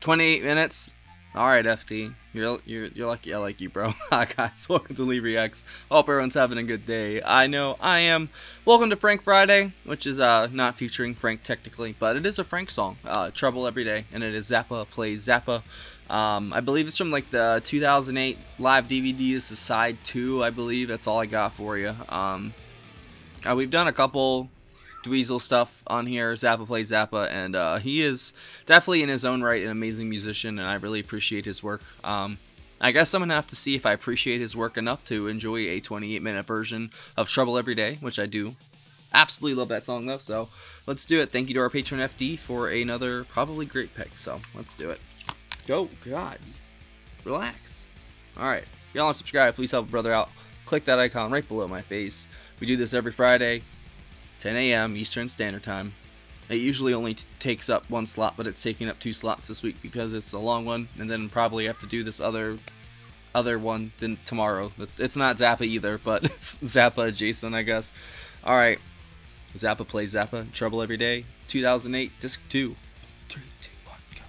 28 minutes. All right, FT, you're lucky. I like you, bro. Hi guys, welcome to L33Reacts. Hope everyone's having a good day. I know I am. Welcome to Frank Friday, which is not featuring Frank technically, but it is a Frank song, Trouble Every Day, and it is Zappa Plays Zappa. I believe it's from like the 2008 live DVD. This is side 2, I believe. That's all I got for you. We've done a couple Dweezil stuff on here, Zappa Plays Zappa, and he is definitely in his own right an amazing musician, and I really appreciate his work. I guess I'm gonna have to see if I appreciate his work enough to enjoy a 28-minute version of Trouble Every Day, which I do. Absolutely love that song though, so let's do it. Thank you to our patron FD for another probably great pick, so let's do it. Go, God, relax. Alright, y'all want to subscribe, please help a brother out. Click that icon right below my face. We do this every Friday, 10 a.m. Eastern Standard Time. It usually only takes up one slot, but it's taking up 2 slots this week because it's a long one, and then probably have to do this other one then tomorrow. It's not Zappa either, but it's Zappa adjacent, I guess. All right, Zappa Plays Zappa, Trouble Every Day, 2008, disc 2. 3, 2, 1, go.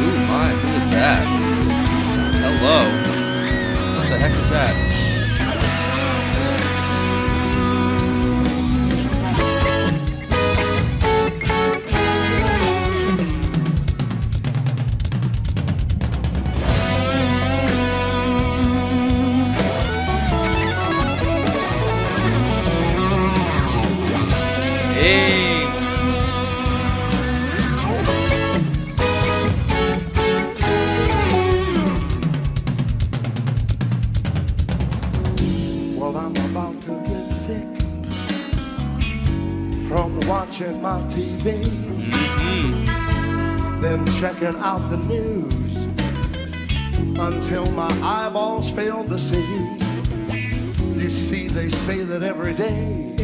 Ooh, my, who is that? Hello. What the heck is that? Watching my TV, then checking out the news until my eyeballs fail to see. You see, they say that every day,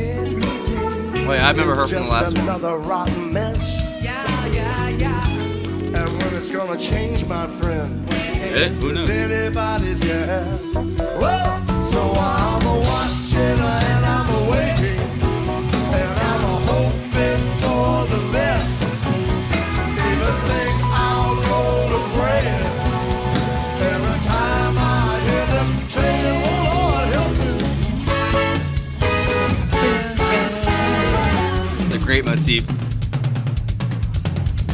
wait, I've never heard from the last another one. Rotten mess. Yeah, yeah, yeah. And when it's gonna change, my friend, who knows? Anybody's guess. Whoa. So I'm a watching and I'm a waiting. Great motif.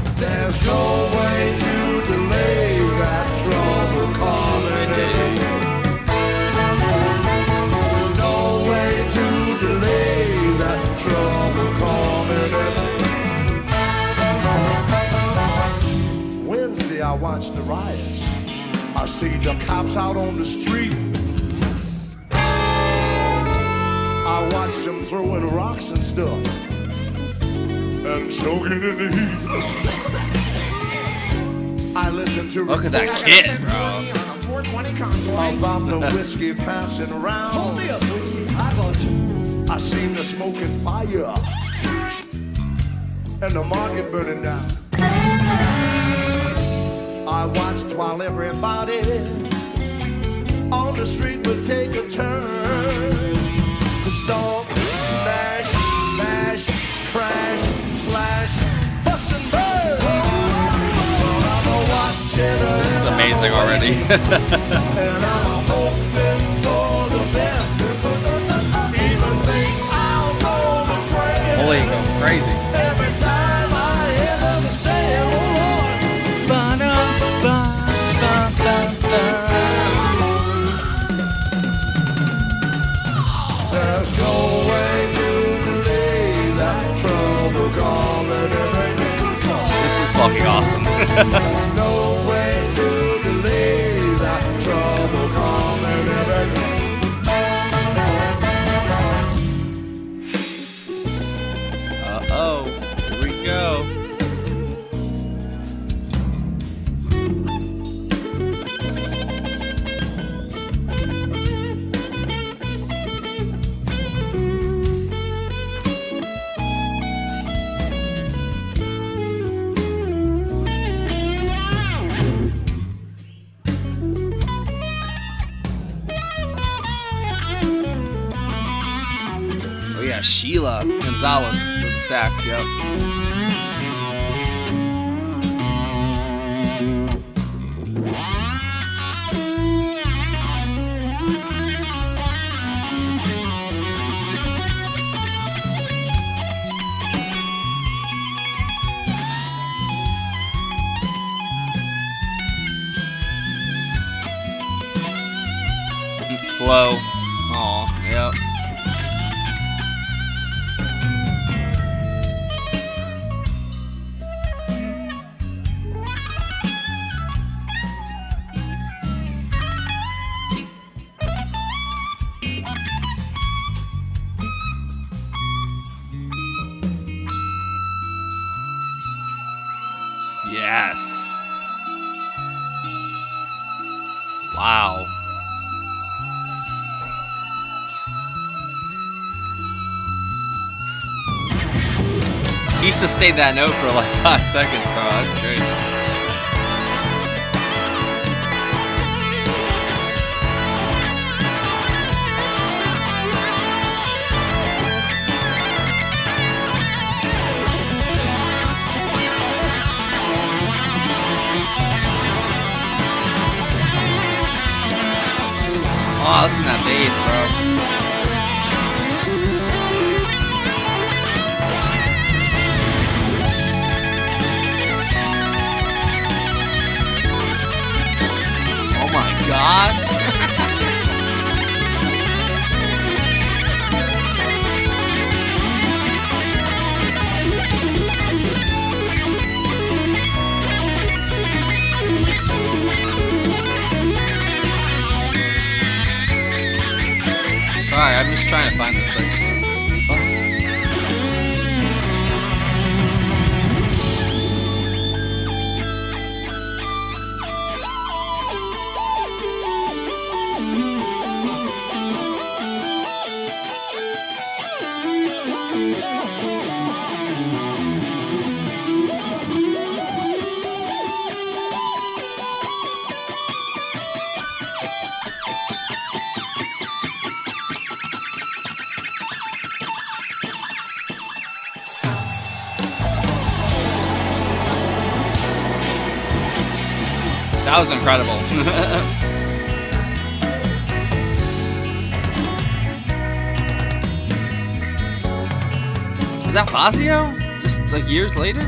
There's no way to delay that trouble calling day. No way to delay that trouble calling day. Wednesday I watched the riots. I see the cops out on the street. I watched them throwing rocks and stuff and choking in the heat. I listen to look at that kid, bro. About the whiskey passing around. Hold me up, whiskey. I got you. I seen the smoke and fire and the market burning down. I watched while everybody on the street would take a turn to stomp, smash, bash, crash, slash, bust and burn. This is amazing already. And I'm hoping for the best. Even think I'll go to prayer. Holy, go crazy. Every time I hear them say, oh Lord. There's no way to delay that trouble calling. Fucking awesome. No way to delay that trouble coming. Uh-oh, here we go. Sheila Gonzalez with the sax, yep. slow. Aw, yeah. Yes. Wow. He sustained that note for like 5 seconds, bro. That's great. Oh, listen to that bass, bro. Oh my god. Sorry, I'm just trying to find this thing. What That was incredible. Was that Bozzio? Just like years later?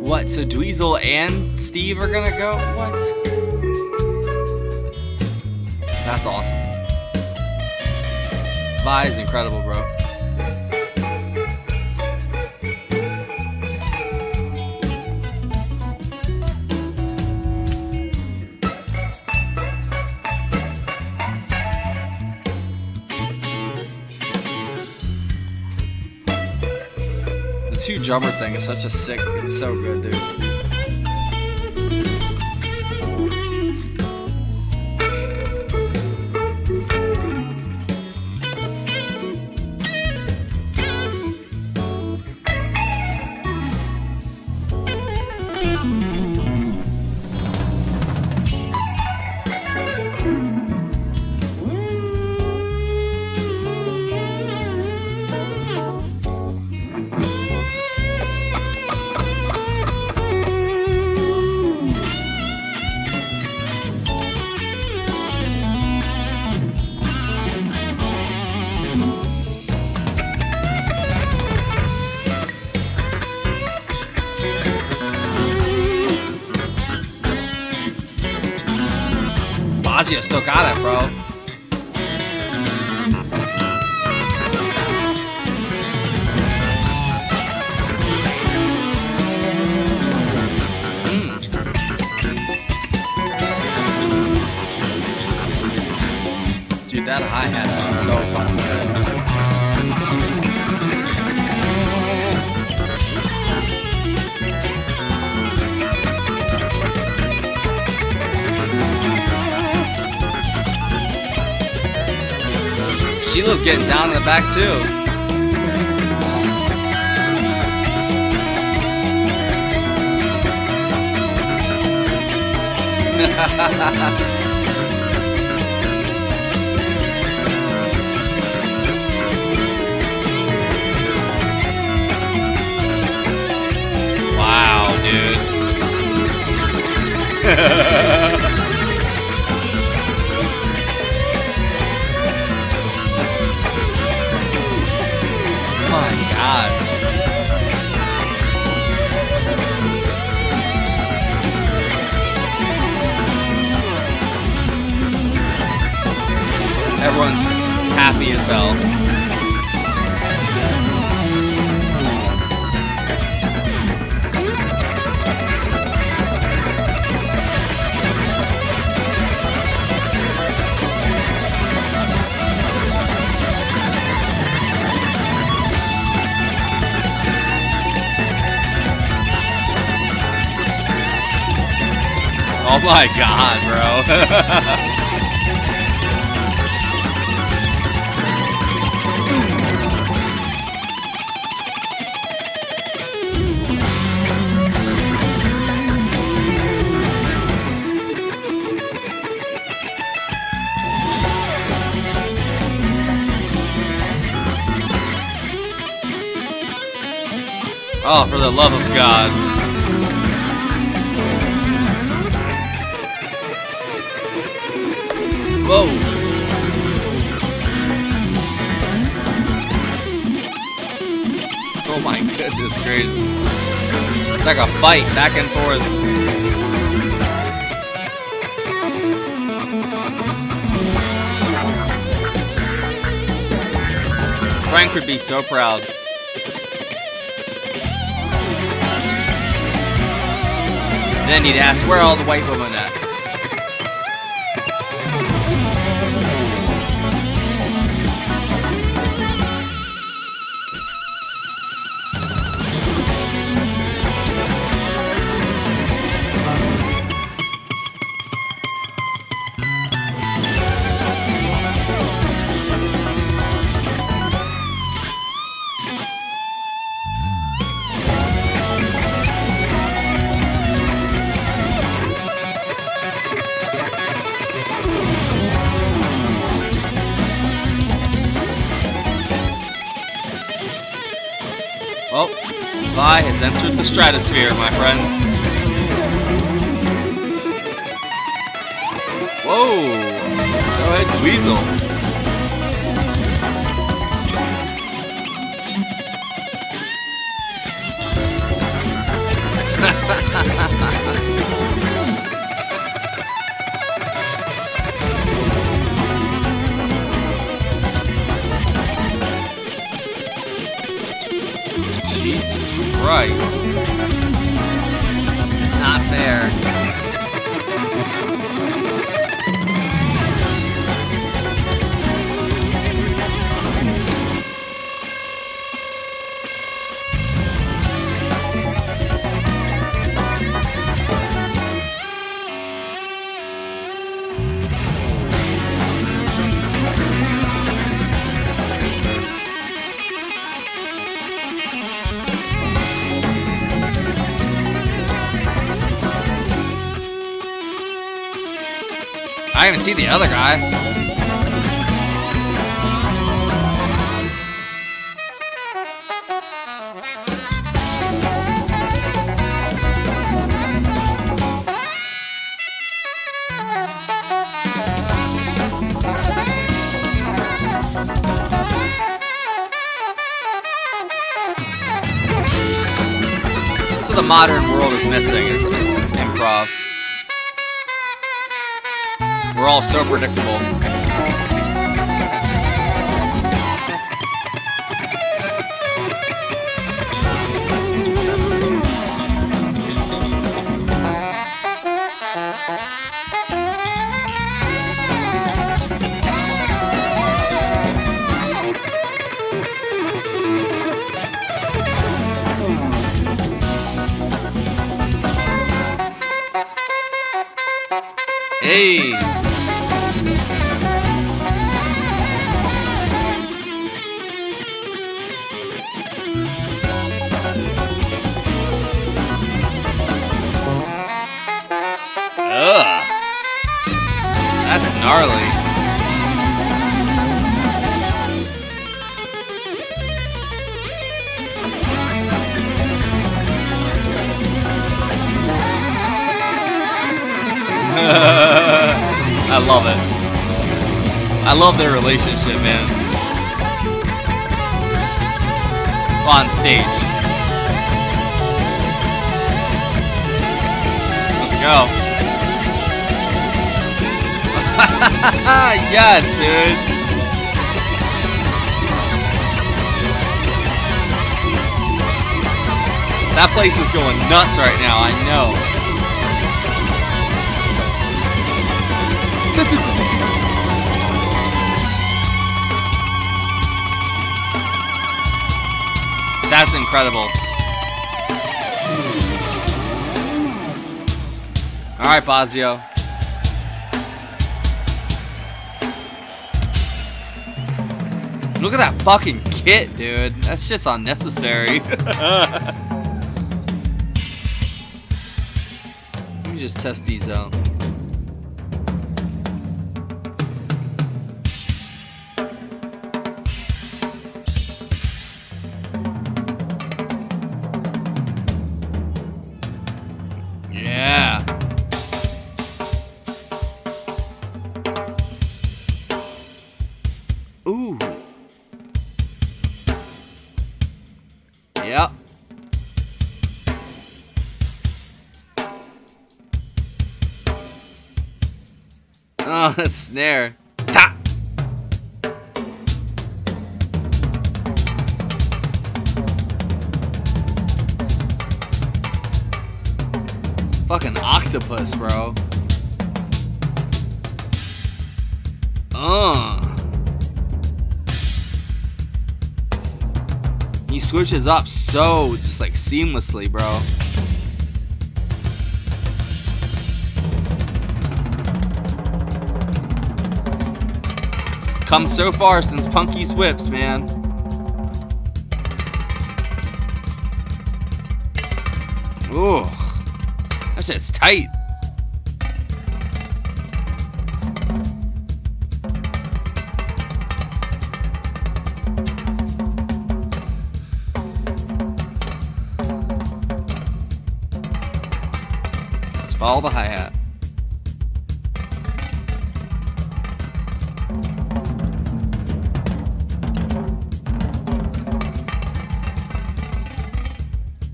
What, so Dweezil and Steve are gonna go? What? That's awesome. Vai is incredible, bro. Two drummer thing is such a sick, it's so good, dude. You still got it, bro. Dude, that hi-hat sounds so fucking Sheila's getting down in the back too. Wow, dude. Everyone's happy as hell. Oh my god, bro. Oh, for the love of God. Whoa. Oh my goodness gracious. It's like a fight back and forth. Frank would be so proud. Then he'd ask, where are all the white women at? Vai has entered the stratosphere, my friends. Whoa! Go ahead, Dweezil. Jesus Christ. Not fair. I haven't seen the other guy. So the modern world is missing, isn't it? Improv. We're all so predictable. Hey! Gnarly. I love it. I love their relationship, man. On stage. Let's go. Yes, dude. That place is going nuts right now, I know. That's incredible. Alright, Bozzio. Look at that fucking kit, dude. That shit's unnecessary. Let me just test these out. Oh, that snare. Ta! Fucking octopus, bro. He switches up so just like seamlessly, bro. Come so far since Punky's Whips, man. Ooh, that shit's tight. Just follow the hi-hat.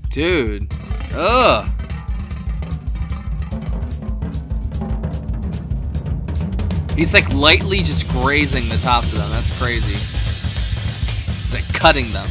Dude, ugh. He's like lightly just grazing the tops of them. That's crazy. He's like cutting them.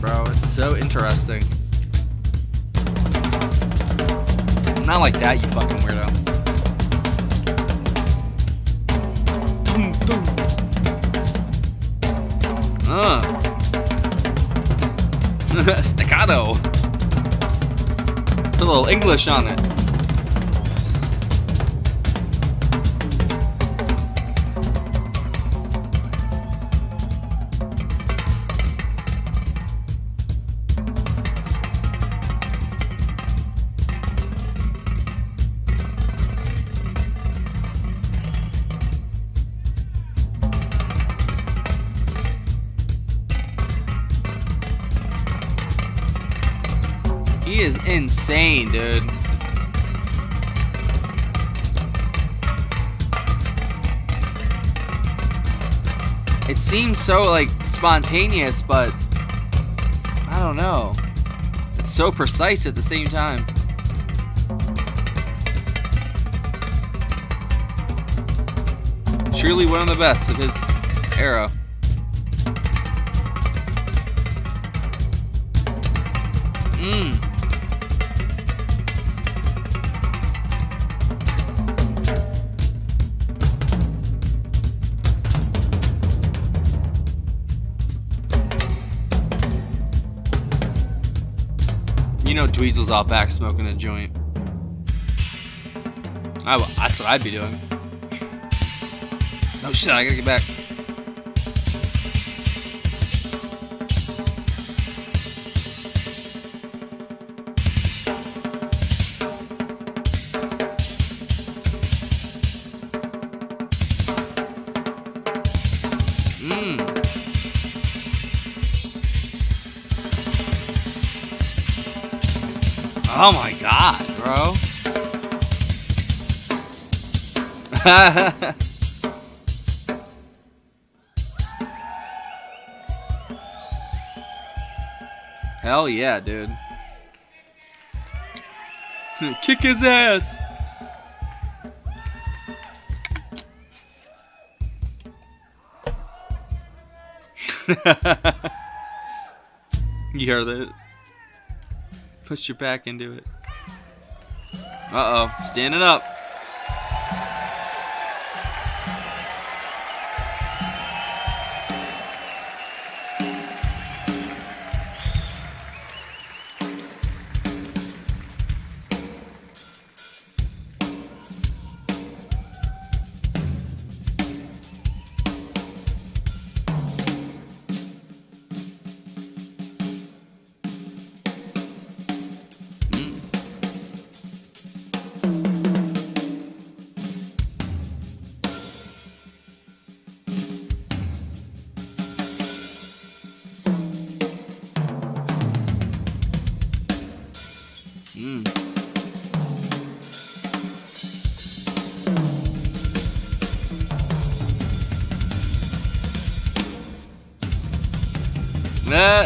Bro, it's so interesting. Not like that, you fucking weirdo. Staccato. Put a little English on it. He is insane, dude. It seems so, like, spontaneous, but I don't know. It's so precise at the same time. Truly one of the best of his era. Dweezil's out back smoking a joint. That's what I'd be doing. Oh shit, I gotta get back. Oh my god, bro. Hell yeah, dude. Kick his ass. You heard that? Push your back into it. Uh oh, standing up.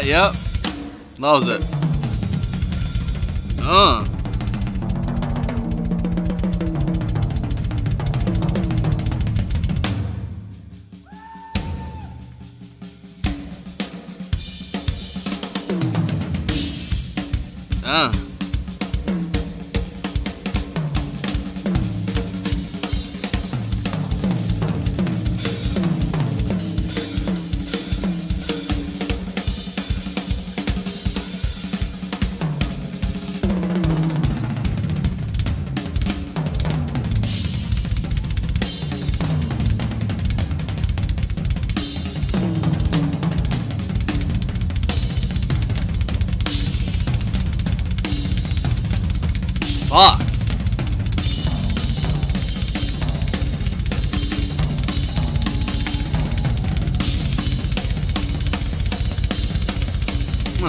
Yep. Loves it.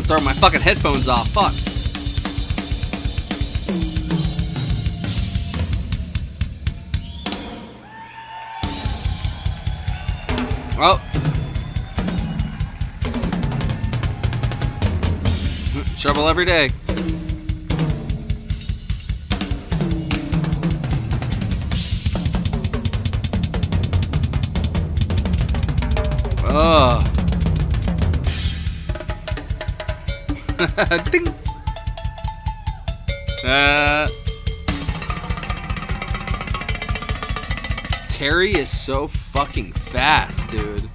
Throw my fucking headphones off, fuck. Oh. Trouble every day. Ugh. Ding. Terry is so fucking fast, dude.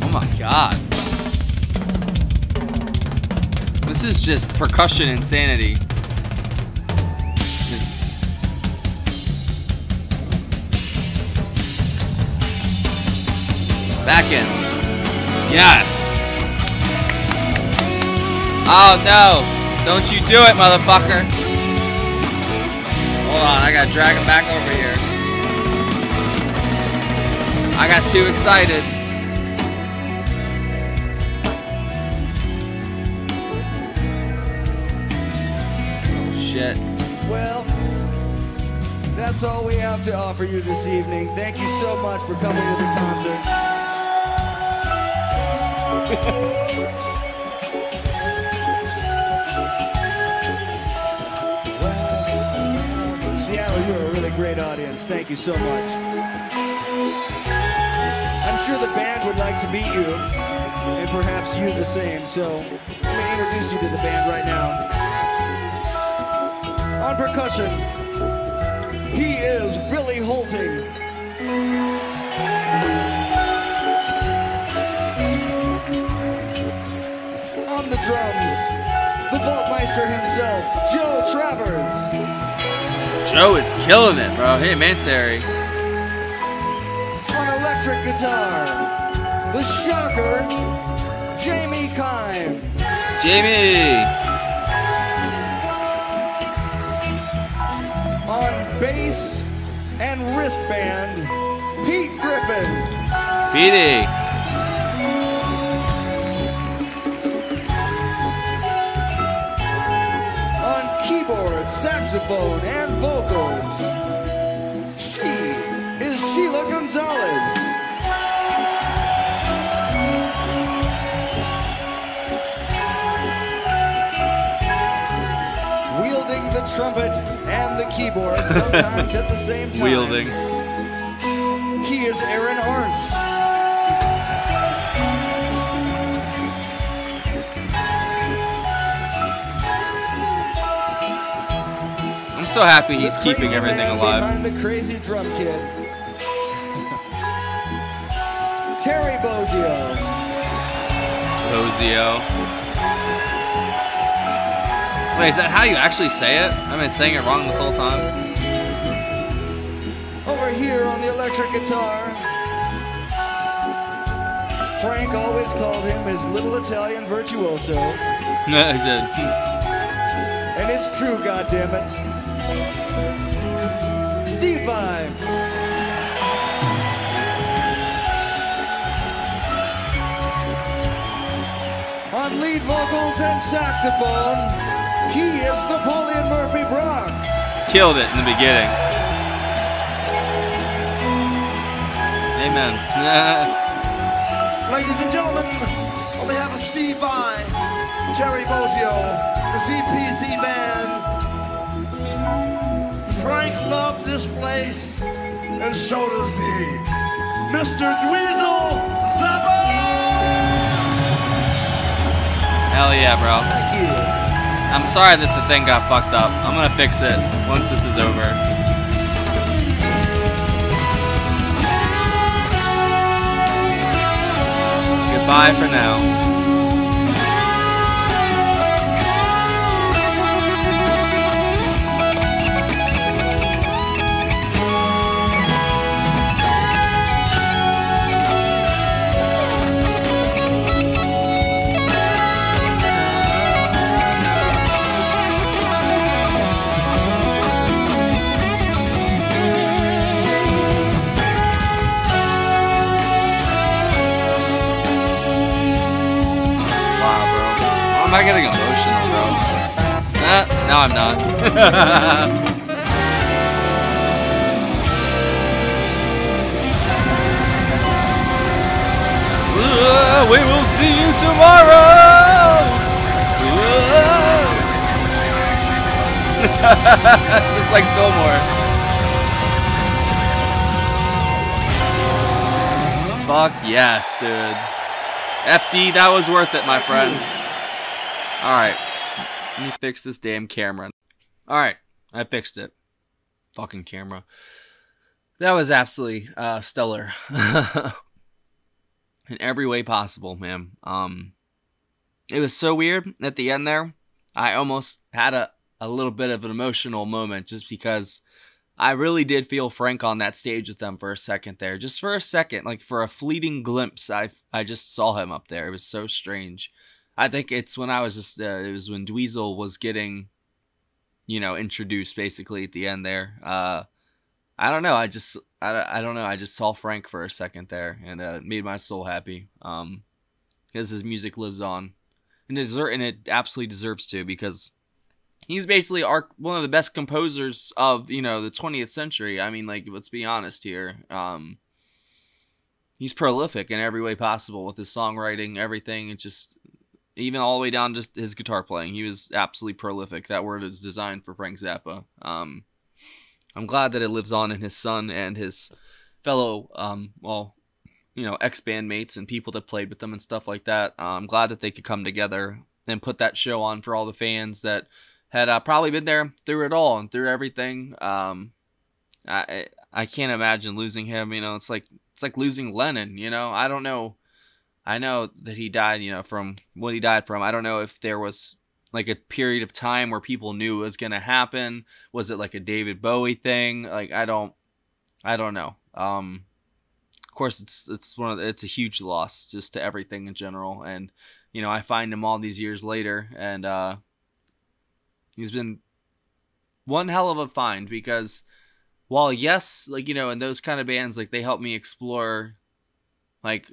Oh my god. This is just percussion insanity. Back in. Yes. Oh no. Don't you do it, motherfucker. Hold on, I gotta drag him back over here. I got too excited. Shit. Well, that's all we have to offer you this evening. Thank you so much for coming to the concert. Seattle, you're a really great audience. Thank you so much. I'm sure the band would like to meet you, and perhaps you the same, so... to introduce you to the band right now. On percussion, he is Billy Holting. On the drums, the Vaultmeister himself, Joe Travers. Joe is killing it, bro. Hey, man, Terry. On electric guitar, the shocker, Jamie Kime. Jamie! On bass and wristband, Pete Griffin. Petey! On keyboard, saxophone, and vocals, she is Sheila Gonzalez. Trumpet and the keyboard sometimes at the same time. Wielding. He is Aaron Arts. I'm so happy he's keeping everything alive. Behind the crazy drum kid, Terry Bozzio. Wait, is that how you actually say it? I've been saying it wrong this whole time. Over here on the electric guitar, Frank always called him his little Italian virtuoso. No, he did. And it's true, goddammit. Steve Vai. On lead vocals and saxophone, he is Napoleon Murphy Brock. Killed it in the beginning. Amen. Ladies and gentlemen, on behalf of Steve Vai, Terry Bozzio, the ZPZ band, Frank loved this place, and so does he. Mr. Dweezil Zappa! Hell yeah, bro. Thank you. I'm sorry that the thing got fucked up. I'm gonna fix it once this is over. Goodbye for now. I'm not getting emotional, bro. No, I'm not. We will see you tomorrow. Just like Fillmore. Fuck yes, dude. FD, that was worth it, my friend. Alright, let me fix this damn camera. Alright, I fixed it. Fucking camera. That was absolutely stellar. In every way possible, man. It was so weird at the end there. I almost had a little bit of an emotional moment just because I really did feel Frank on that stage with them for a second there. Just for a second, like for a fleeting glimpse, I just saw him up there. It was so strange. I think it's when I was just, it was when Dweezil was getting, you know, introduced basically at the end there. I don't know. I don't know. I just saw Frank for a second there and it made my soul happy. Because his music lives on and it absolutely deserves to, because he's basically one of the best composers of, you know, the 20th century. I mean, like, let's be honest here. He's prolific in every way possible with his songwriting, everything. It's just, even all the way down to his guitar playing. He was absolutely prolific. That word is designed for Frank Zappa. I'm glad that it lives on in his son and his fellow, well, you know, ex-bandmates and people that played with them and stuff like that. I'm glad that they could come together and put that show on for all the fans that had probably been there through it all and through everything. I can't imagine losing him. You know, it's like losing Lennon. You know, I don't know. I know that he died, you know, from what he died from. I don't know if there was like a period of time where people knew it was going to happen. Was it like a David Bowie thing? Like, I don't know. Of course it's a huge loss just to everything in general. And, you know, I find him all these years later, and he's been one hell of a find, because while, yes, like, you know, in those kind of bands, like, they helped me explore, like,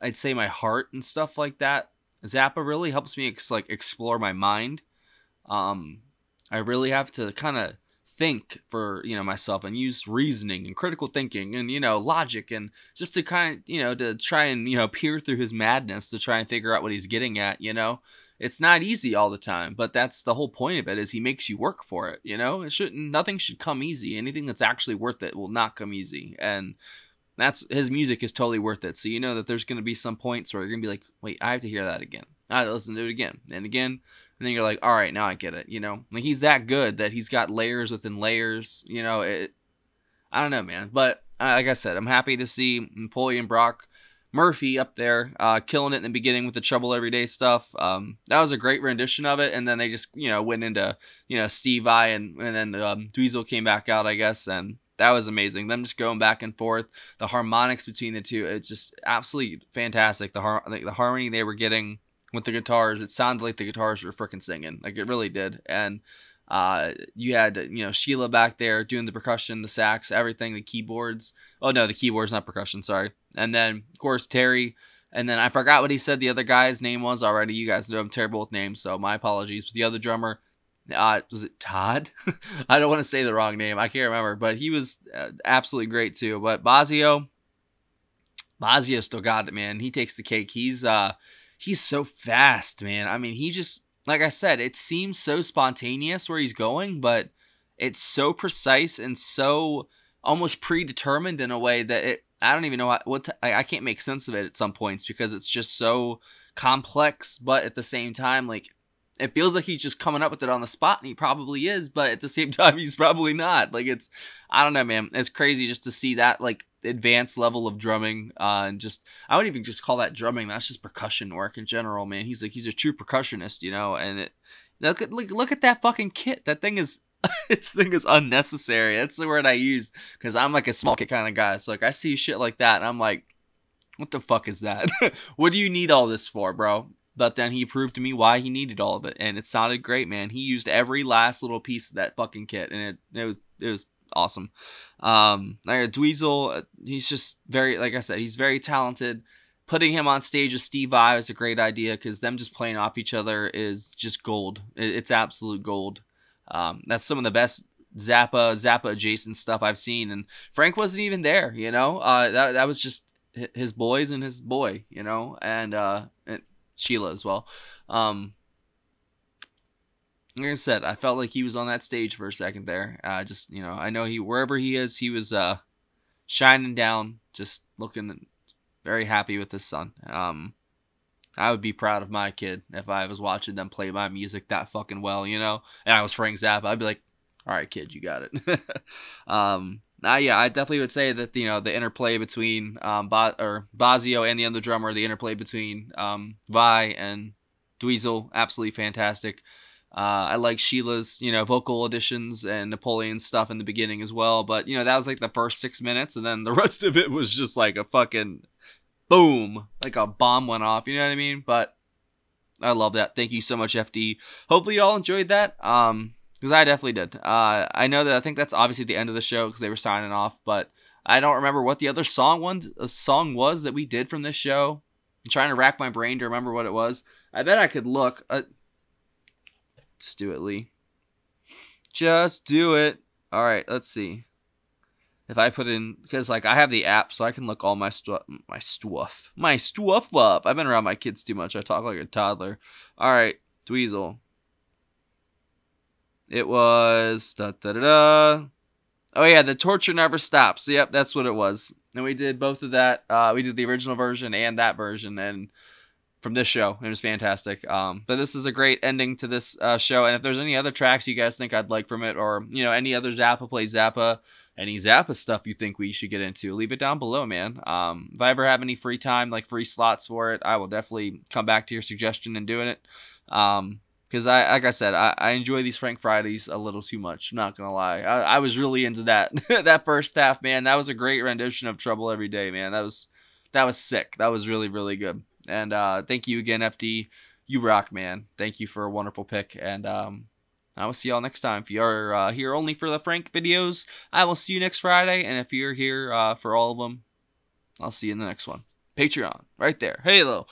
I'd say my heart and stuff like that. Zappa really helps me explore my mind. I really have to kind of think for, you know, myself, and use reasoning and critical thinking and, you know, logic, and just to kind of, you know, to try and, you know, peer through his madness to try and figure out what he's getting at. You know, it's not easy all the time, but that's the whole point of it, is he makes you work for it. You know, nothing should come easy. Anything that's actually worth it will not come easy. And that's, his music is totally worth it. So you know that there's going to be some points where you're going to be like, wait, I have to hear that again. I have to listen to it again and again. And then you're like, all right, now I get it. You know, like, he's that good that he's got layers within layers. You know, I don't know, man. But like I said, I'm happy to see Napoleon Brock Murphy up there, killing it in the beginning with the Trouble Every Day stuff. That was a great rendition of it. And then they just, you know, went into, you know, Steve Vai, and then Dweezil came back out, I guess. And that was amazing. Them just going back and forth. The harmonics between the two, it's just absolutely fantastic. The harmony they were getting with the guitars, it sounded like the guitars were freaking singing. Like, it really did. And you had, you know, Sheila back there doing the percussion, the sax, everything, the keyboards. Oh, no, the keyboards, not percussion, sorry. And then, of course, Terry. And then I forgot what he said the other guy's name was already. You guys know I'm terrible with names, so my apologies. But the other drummer, was it Todd? I don't want to say the wrong name. I can't remember, but he was absolutely great too. But Bozzio still got it, man. He takes the cake. He's so fast, man. I mean, he just, like I said, it seems so spontaneous where he's going, but it's so precise and so almost predetermined in a way that I don't even know I can't make sense of it at some points, because it's just so complex. But at the same time, like, it feels like he's just coming up with it on the spot, and he probably is, but at the same time, he's probably not. Like, it's, I don't know, man. It's crazy just to see that, like, advanced level of drumming, and just, I wouldn't even just call that drumming. That's just percussion work in general, man. He's like, he's a true percussionist, you know. And look at that fucking kit. That thing is, this thing is unnecessary. That's the word I used, because I'm like a small kit kind of guy. So like, I see shit like that, and I'm like, what the fuck is that? What do you need all this for, bro? But then he proved to me why he needed all of it, and it sounded great, man. He used every last little piece of that fucking kit, and it was awesome. Like Dweezil, he's just very, like I said, he's very talented. Putting him on stage with Steve Vai was a great idea, because them just playing off each other is just gold. It's absolute gold. That's some of the best Zappa adjacent stuff I've seen, and Frank wasn't even there, you know. That was just his boys and his boy, you know, and Sheila as well. Like I said, I felt like he was on that stage for a second there. Just, you know, I know he, wherever he is, he was shining down, just looking very happy with his son. I would be proud of my kid if I was watching them play my music that fucking well, you know, and I was Frank Zappa. I'd be like, all right, kid, you got it. Yeah, I definitely would say that, you know, the interplay between Bozzio and the other drummer, the interplay between Vi and Dweezil, absolutely fantastic. I like Sheila's, you know, vocal additions and Napoleon's stuff in the beginning as well. But, you know, that was like the first 6 minutes, and then the rest of it was just like a fucking boom, like a bomb went off. You know what I mean? But I love that. Thank you so much, FD. Hopefully you all enjoyed that. Because I definitely did. I know that, I think that's obviously the end of the show because they were signing off, but I don't remember what the other song was that we did from this show. I'm trying to rack my brain to remember what it was. I bet I could look. Let's do it, Lee. Just do it. All right, let's see. If I put in, because like I have the app, so I can look all my stuff up. I've been around my kids too much. I talk like a toddler. All right, Dweezil. It was oh yeah, The Torture Never Stops. Yep, that's what it was. And we did both of that. We did the original version and that version, and from this show. It was fantastic. But this is a great ending to this show. And if there's any other tracks you guys think I'd like from it, or, you know, any other Zappa Plays Zappa, any Zappa stuff you think we should get into, leave it down below, man. If I ever have any free time, like free slots for it, I will definitely come back to your suggestion and doing it. Because, like I said, I enjoy these Frank Fridays a little too much. I'm not going to lie. I was really into that. That first half, man. That was a great rendition of Trouble Every Day, man. That was sick. That was really, really good. And thank you again, FD. You rock, man. Thank you for a wonderful pick. And I will see y'all next time. If you are here only for the Frank videos, I will see you next Friday. And if you're here for all of them, I'll see you in the next one. Patreon, right there. Halo.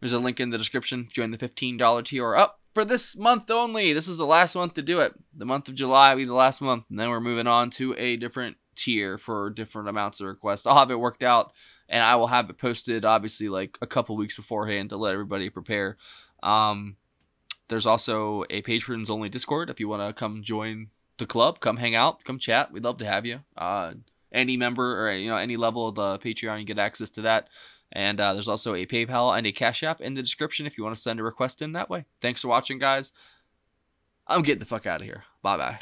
There's a link in the description. Join the $15 tier up for this month only. This is the last month to do it. The month of July will be the last month. And then we're moving on to a different tier for different amounts of requests. I'll have it worked out, and I will have it posted, obviously, like a couple weeks beforehand to let everybody prepare. There's also a patrons only Discord. If you want to come join the club, come hang out, come chat. We'd love to have you. Any member or, you know, any level of the Patreon, you get access to that. And there's also a PayPal and a Cash App in the description if you want to send a request in that way. Thanks for watching, guys. I'm getting the fuck out of here. Bye-bye.